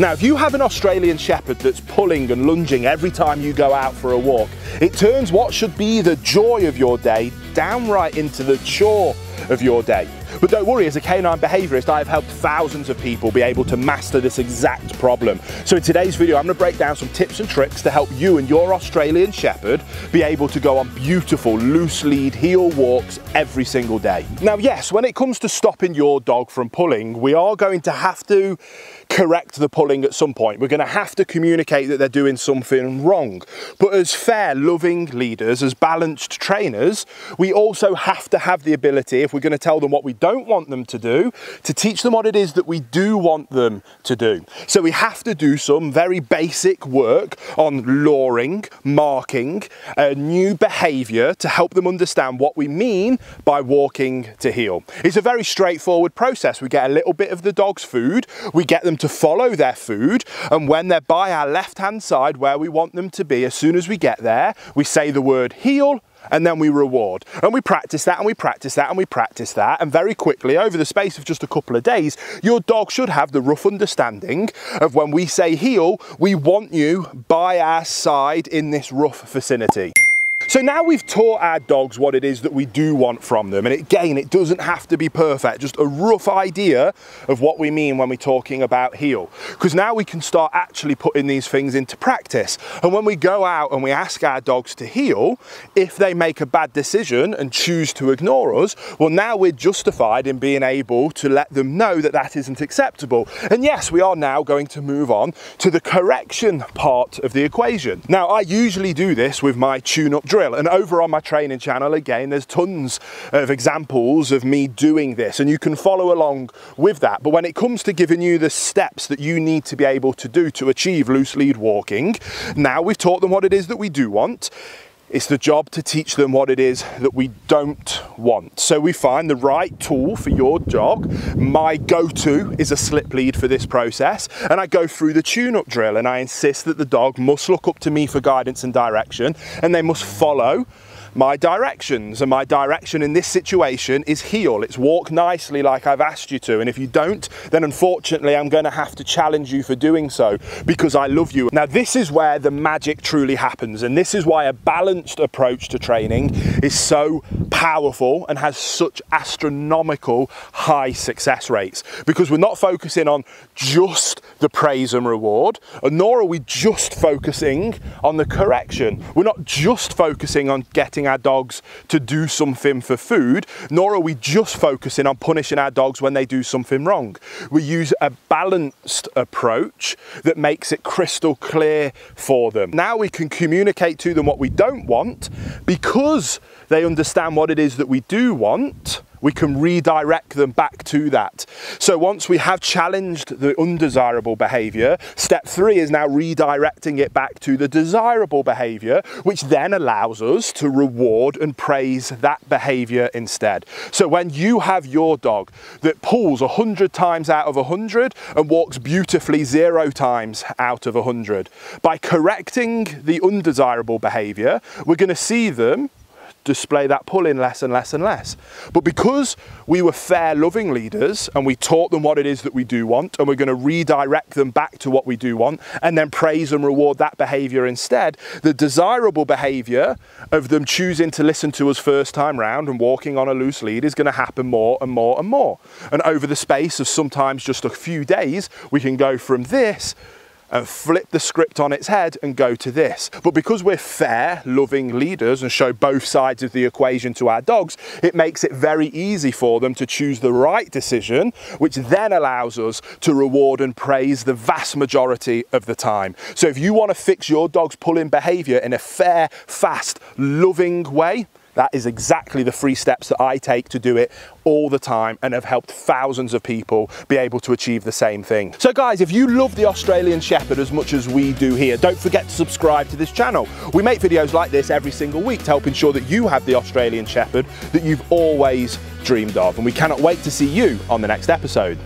Now, if you have an Australian Shepherd that's pulling and lunging every time you go out for a walk, it turns what should be the joy of your day downright into the chore of your day. But don't worry, as a canine behaviourist, I've helped thousands of people be able to master this exact problem. So in today's video, I'm going to break down some tips and tricks to help you and your Australian Shepherd be able to go on beautiful loose lead heel walks every single day. Now, yes, when it comes to stopping your dog from pulling, we are going to have to correct the pulling at some point. We're going to have to communicate that they're doing something wrong. But as fair, loving leaders, as balanced trainers, we also have to have the ability, if we're going to tell them what we don't want them to do, to teach them what it is that we do want them to do. So we have to do some very basic work on luring, marking, a new behaviour to help them understand what we mean by walking to heel. It's a very straightforward process. We get a little bit of the dog's food, we get them to follow their food, and when they're by our left-hand side where we want them to be, as soon as we get there, we say the word heel, and then we reward. And we practice that, and we practice that, and we practice that, and very quickly, over the space of just a couple of days, your dog should have the rough understanding of when we say heel, we want you by our side in this rough vicinity. So now we've taught our dogs what it is that we do want from them, and again, it doesn't have to be perfect, just a rough idea of what we mean when we're talking about heel, because now we can start actually putting these things into practice. And when we go out and we ask our dogs to heel, if they make a bad decision and choose to ignore us, well, now we're justified in being able to let them know that that isn't acceptable. And yes, we are now going to move on to the correction part of the equation. Now, I usually do this with my tune-up drill, and over on my training channel, again, there's tons of examples of me doing this, and you can follow along with that. But when it comes to giving you the steps that you need to be able to do to achieve loose lead walking, now we've taught them what it is that we do want, it's the job to teach them what it is that we don't want. So we find the right tool for your dog. My go-to is a slip lead for this process, and I go through the tune-up drill, and I insist that the dog must look up to me for guidance and direction, and they must follow my directions. And my direction in this situation is heel. It's walk nicely like I've asked you to, and if you don't, then unfortunately I'm going to have to challenge you for doing so, because I love you. Now, this is where the magic truly happens, and this is why a balanced approach to training is so powerful and has such astronomical high success rates, because we're not focusing on just the praise and reward, nor are we just focusing on the correction. We're not just focusing on getting our dogs to do something for food, nor are we just focusing on punishing our dogs when they do something wrong. We use a balanced approach that makes it crystal clear for them. Now we can communicate to them what we don't want, because they understand what it is that we do want. We can redirect them back to that. So once we have challenged the undesirable behaviour, step three is now redirecting it back to the desirable behaviour, which then allows us to reward and praise that behaviour instead. So when you have your dog that pulls 100 times out of 100 and walks beautifully 0 times out of 100, by correcting the undesirable behaviour, we're going to see them display that pulling less and less and less. But because we were fair, loving leaders, and we taught them what it is that we do want, and we're going to redirect them back to what we do want, and then praise and reward that behaviour instead, the desirable behaviour of them choosing to listen to us first time round and walking on a loose lead is going to happen more and more and more. And over the space of sometimes just a few days, we can go from this and flip the script on its head and go to this. But because we're fair, loving leaders and show both sides of the equation to our dogs, it makes it very easy for them to choose the right decision, which then allows us to reward and praise the vast majority of the time. So if you want to fix your dog's pulling behaviour in a fair, fast, loving way, that is exactly the 3 steps that I take to do it all the time, and have helped thousands of people be able to achieve the same thing. So guys, if you love the Australian Shepherd as much as we do here, don't forget to subscribe to this channel. We make videos like this every single week to help ensure that you have the Australian Shepherd that you've always dreamed of, and we cannot wait to see you on the next episode.